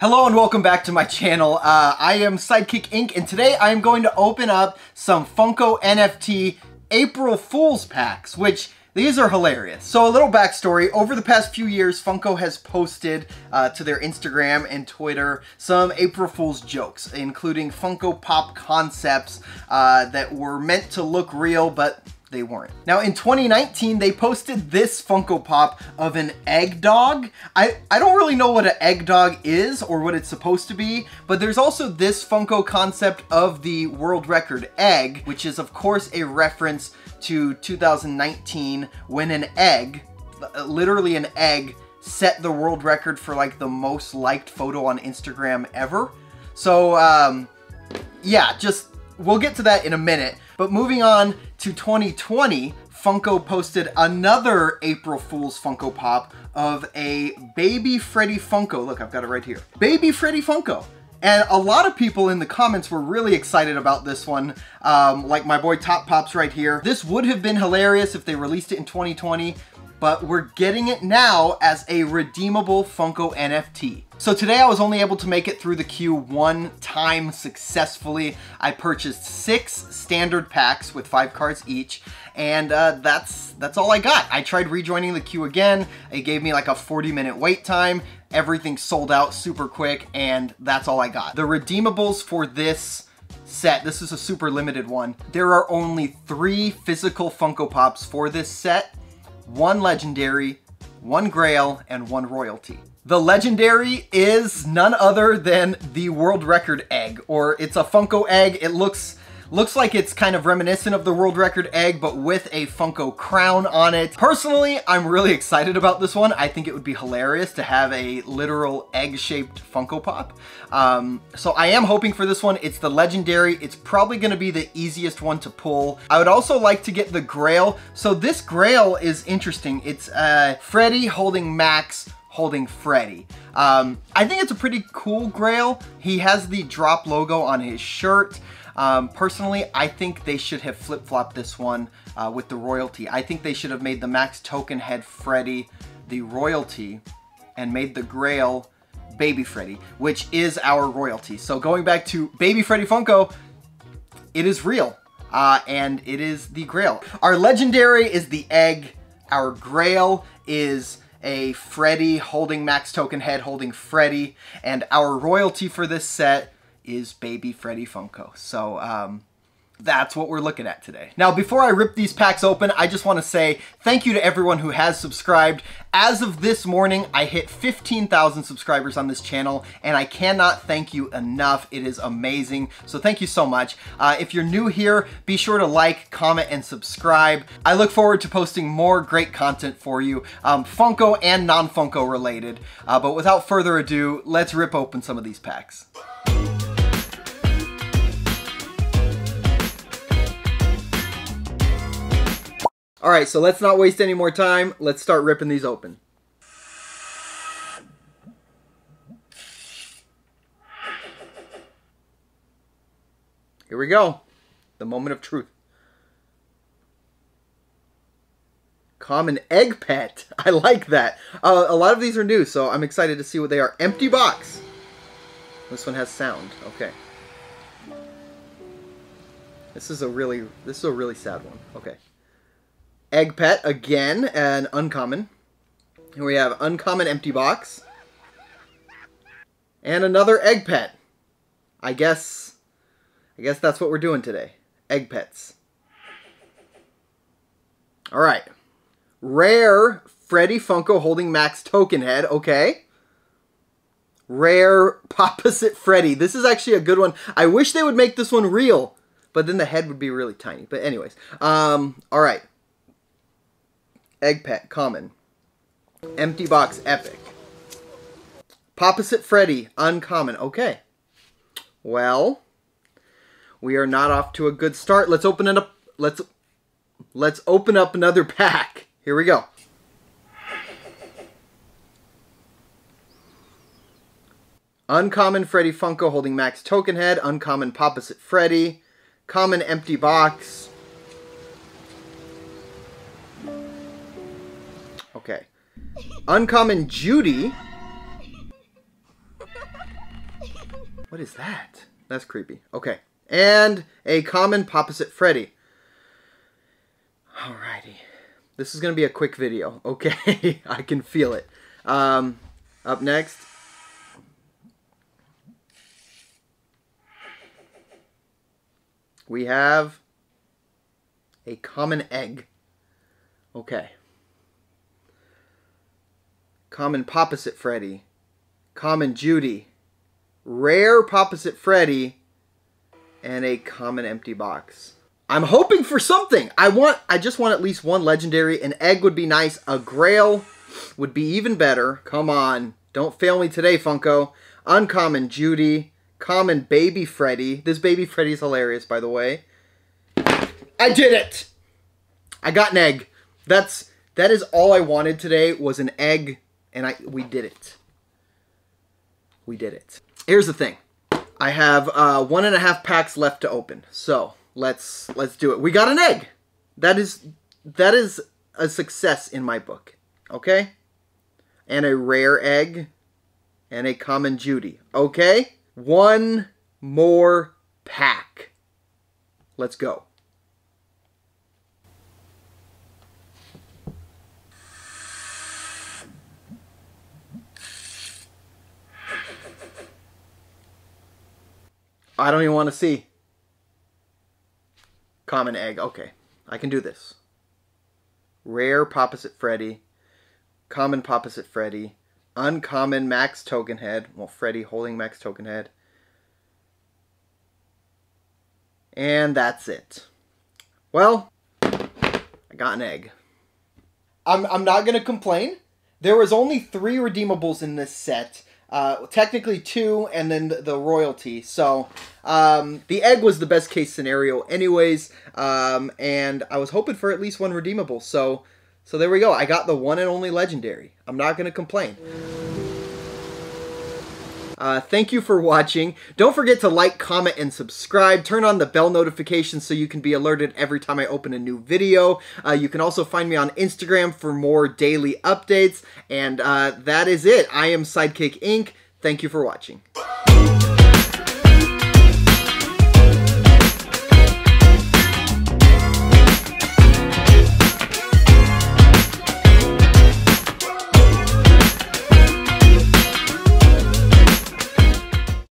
Hello and welcome back to my channel. I am Sidekick Ink, and today I am going to open up some Funko NFT April Fool's packs, which these are hilarious. So a little backstory, over the past few years, Funko has posted to their Instagram and Twitter some April Fool's jokes, including Funko Pop concepts that were meant to look real, but they weren't. Now in 2019, they posted this Funko Pop of an egg dog. I don't really know what an egg dog is or what it's supposed to be, but there's also this Funko concept of the world record egg, which is of course a reference to 2019 when an egg, literally an egg, set the world record for like the most liked photo on Instagram ever. So yeah, we'll get to that in a minute. But moving on to 2020, Funko posted another April Fool's Funko Pop of a baby Freddy Funko. Look, I've got it right here. Baby Freddy Funko. And a lot of people in the comments were really excited about this one, like my boy Top Pops right here. This would have been hilarious if they released it in 2020, but we're getting it now as a redeemable Funko NFT. So today I was only able to make it through the queue one time successfully. I purchased 6 standard packs with 5 cards each, and that's all I got. I tried rejoining the queue again. It gave me like a 40-minute wait time. Everything sold out super quick, and that's all I got. The redeemables for this set, this is a super limited one. There are only 3 physical Funko Pops for this set. 1 legendary, 1 grail, and 1 royalty. The legendary is none other than the world record egg, or it's a Funko egg. It looks like it's kind of reminiscent of the world record egg, but with a Funko crown on it. Personally, I'm really excited about this one. I think it would be hilarious to have a literal egg-shaped Funko Pop. So I am hoping for this one. It's the legendary. It's probably gonna be the easiest one to pull. I would also like to get the grail. So this grail is interesting. It's Freddy holding Max, holding Freddy. I think it's a pretty cool grail. He has the drop logo on his shirt. Personally, I think they should have flip-flopped this one with the royalty. I think they should have made the Max Token head Freddy the royalty and made the grail Baby Freddy, which is our royalty. So going back to Baby Freddy Funko, it is real, and it is the grail. Our legendary is the egg. Our grail is a Freddy holding Max Token head holding Freddy, and our royalty for this set is Baby Freddy Funko. So that's what we're looking at today. Now, before I rip these packs open, I just want to say thank you to everyone who has subscribed. As of this morning, I hit 15,000 subscribers on this channel, and I cannot thank you enough. It is amazing. So thank you so much. If you're new here, be sure to like, comment, and subscribe. I look forward to posting more great content for you, Funko and non-Funko related. But without further ado, let's rip open some of these packs. All right, so let's not waste any more time. Let's start ripping these open. Here we go. The moment of truth. Common egg pet. I like that. A lot of these are new, so I'm excited to see what they are. Empty box. This one has sound. Okay. This is a really sad one. Okay. Egg pet again, an uncommon. Here we have uncommon empty box. And another egg pet. I guess that's what we're doing today. Egg pets. All right. Rare Freddy Funko holding Max Token head, okay. Rare Pop-A-Sit Freddy. This is actually a good one. I wish they would make this one real, but then the head would be really tiny. But anyways, all right. Egg pet, common. Empty box, epic. Pop-A-Sit Freddy, uncommon. Okay. Well, we are not off to a good start. Let's open it up. Let's open up another pack. Here we go. Uncommon Freddy Funko holding Max Token head. Uncommon Pop-A-Sit Freddy. Common empty box. Okay. Uncommon Judy. What is that? That's creepy. Okay. And a common Pop-A-Sit Freddy. Alrighty. This is going to be a quick video. Okay. I can feel it. Up next. We have a common egg. Okay. Common Pop-A-Sit Freddy. Common Judy. Rare Pop-A-Sit Freddy. And a common empty box. I'm hoping for something. I just want at least one legendary. An egg would be nice. A grail would be even better. Come on. Don't fail me today, Funko. Uncommon Judy. Common Baby Freddy. This Baby Freddy is hilarious, by the way. I did it! I got an egg. That is all I wanted today was an egg, and we did it. We did it. Here's the thing. I have 1.5 packs left to open, so let's do it. We got an egg. That is a success in my book. Okay, and a rare egg, and a common Judy. Okay. One more pack. Let's go. I don't even want to see. Common egg. Okay. I can do this. Rare Pop-A-Sit Freddy. Common Pop-A-Sit Freddy. Uncommon Max Token Head. Well, Freddy holding Max Token Head. And that's it. Well, I got an egg. I'm not going to complain. There was only 3 redeemables in this set. Technically 2, and then the royalty. So, the egg was the best case scenario anyways. And I was hoping for at least 1 redeemable. So there we go. I got the one and only legendary. I'm not going to complain. Thank you for watching. Don't forget to like, comment, and subscribe. Turn on the bell notifications so you can be alerted every time I open a new video. You can also find me on Instagram for more daily updates. And that is it. I am Sidekick Ink. Thank you for watching.